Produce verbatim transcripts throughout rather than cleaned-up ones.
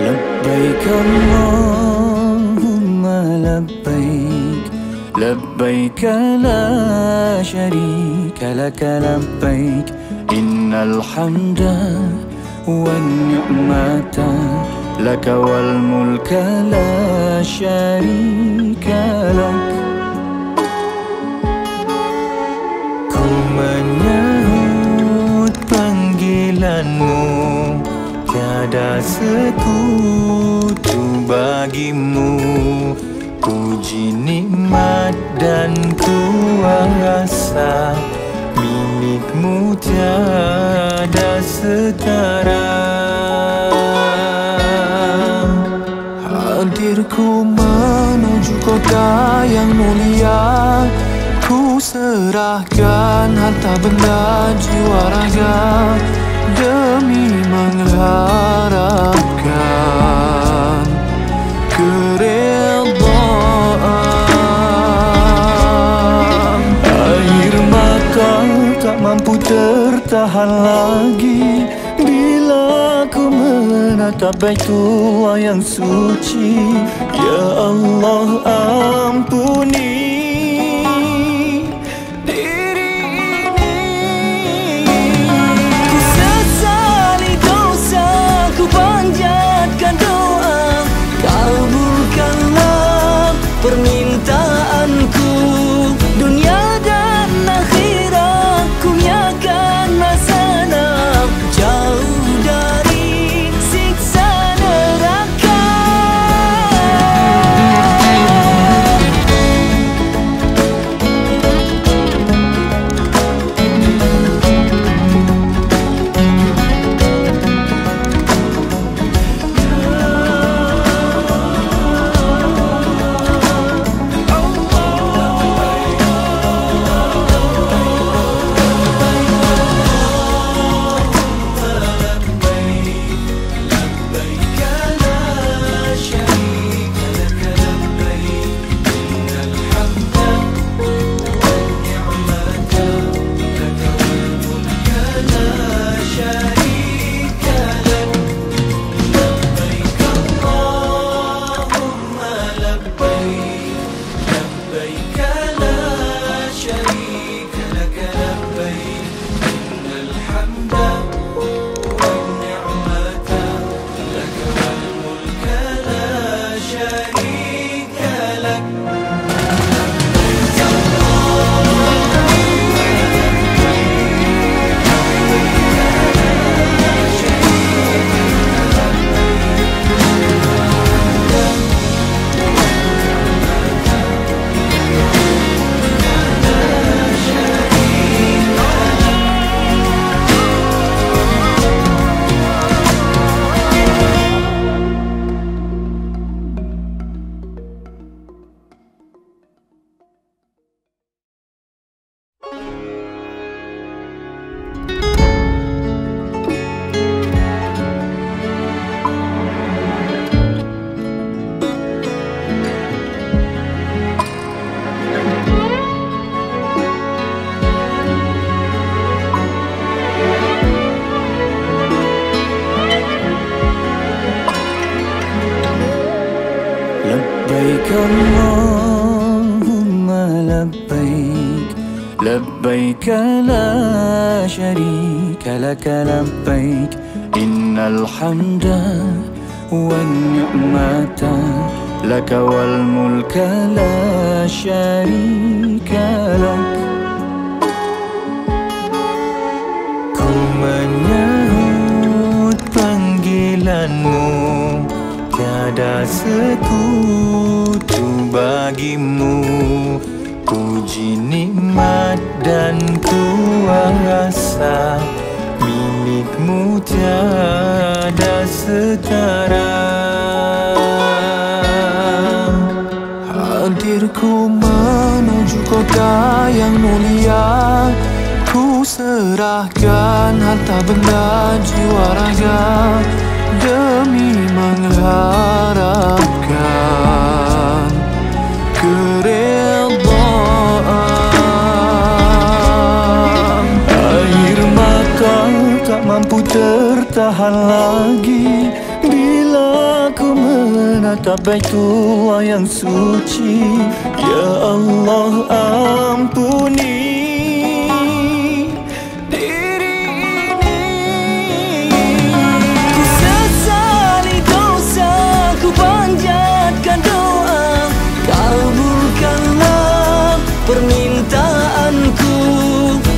لبيك اللهم لبيك لبيك لا شريك لك لبيك إن الحمد والنعمة لك والملك لا شريك لك. Ku menyahut panggilanmu, tiada sekutu bagimu. Puji nikmat dan kuasa milikmu, tiada setara. Hadirku menuju kota yang mulia, ku serahkan harta benda jiwa raga demi mengharapkan keredaan. Air mata tak mampu tertahan lagi bila ku menatap Baitullah yang suci. Ya Allah ampuni permintaanku, dunia dan akhirat ku nyatakan nasana, jauh dari siksa neraka. لبيك اللهم لبيك لبيك لا شريك لك لبيك إن الحمد والنعمة لك والملك لا شريك لك. Ku menyahut panggilanmu, tiada sekutu bagimu. Puji nikmat dan kuasa milikmu, tiada setara. Hadir Lahirku menuju kota yang mulia, ku serahkan harta benda jiwa raga demi mengharapkan keredaan. Air mata tak mampu tertahan lagi bila ku menatap Baitullah yang suci. Ya Allah, ampuni diri ini. Ku sesali dosa, ku panjatkan doa, kabulkanlah permintaanku.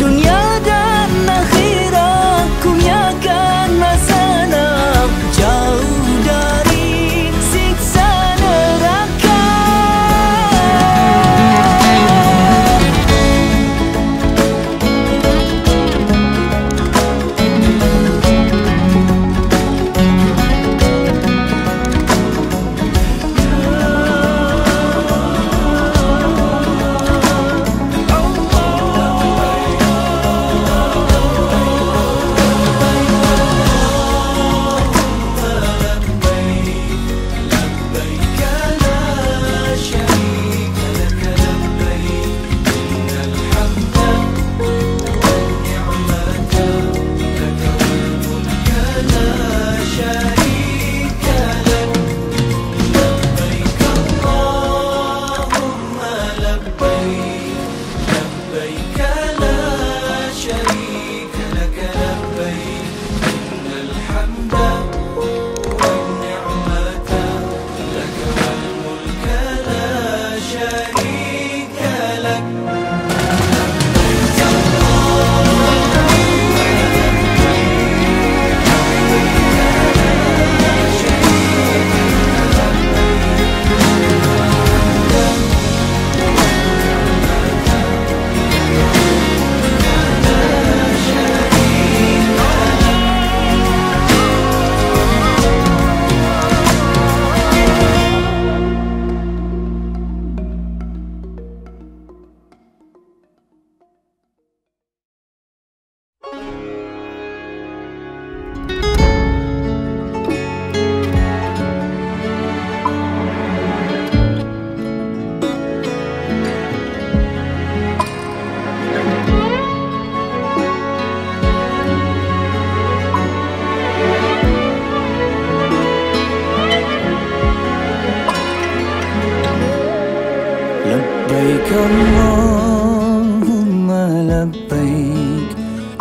Dunia dan akhirat ku nyatakan masana, jauh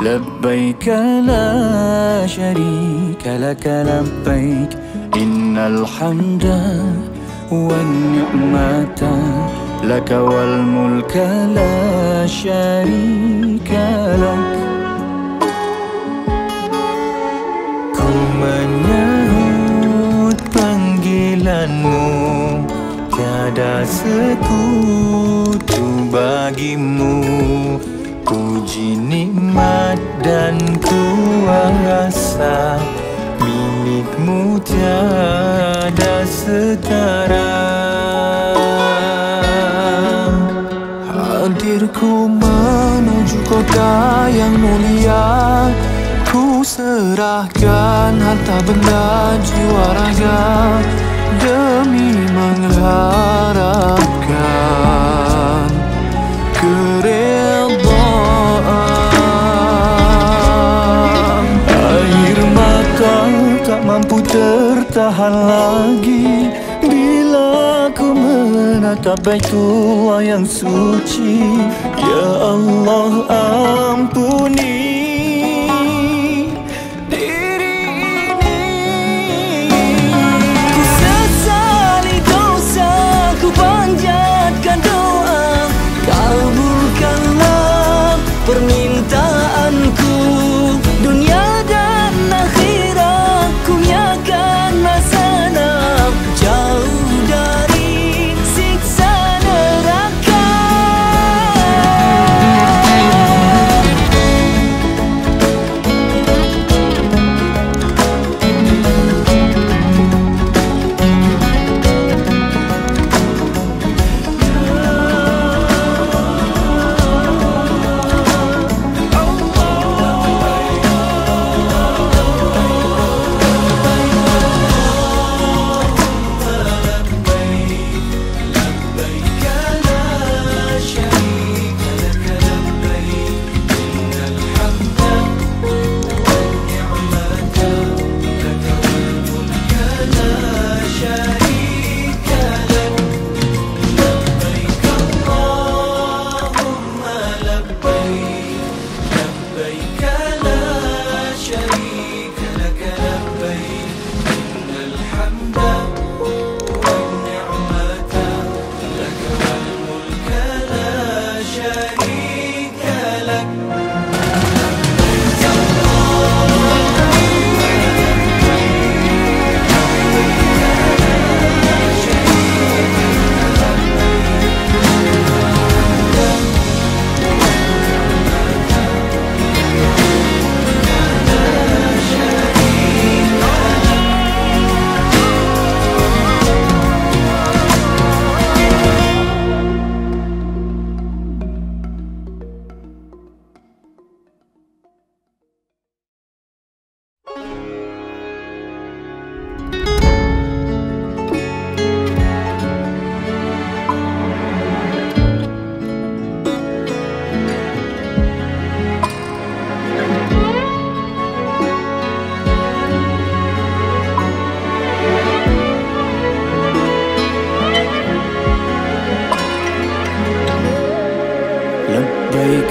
لبيك لا شريك لك لبيك إن الحمد والنعمة لك والملك لا شريك لك. Ku menyahut panggilanmu, tiada sekutu bagimu. Puji nikmat dan kuasa, milikmu tiada setara. Hadirku menuju kota yang mulia, ku serahkan harta benda jiwa raga demi mengharapkan keredaan. Air mata tak mampu tertahan lagi bila ku menatap Baitullah yang suci. Ya Allah, ampuni diri ini. Ku sesali dosa, ku panjatkan doa, kabulkanlah permintaanku. Dunia dan akhirat ku nyatakan masana, jauh dari siksa neraka.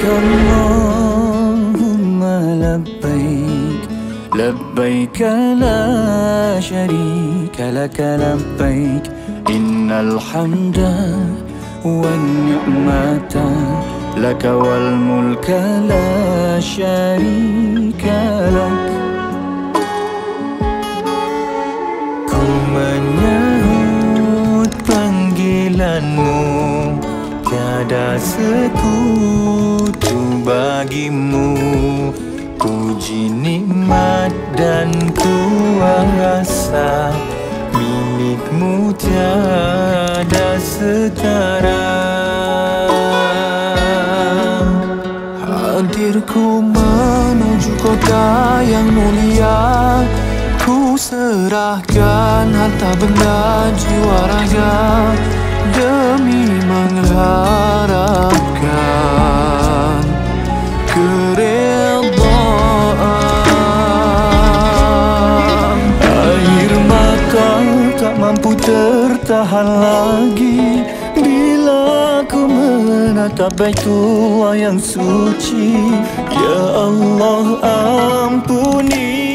لبيك اللهم لبيك لبيك لا شريك لك لبيك إن الحمد والنعمة لك والملك لا شريك لك. Ku menyahut panggilanmu, tiada sekutu bagimu. Puji nikmat dan kuasa milikmu tiada setara. Hadirku menuju kota yang mulia, ku serahkan harta benda jiwa raga demi mengharapkan keredaan. Air mata tak mampu tertahan lagi bila ku menatap Baitullah yang suci. Ya Allah, ampuni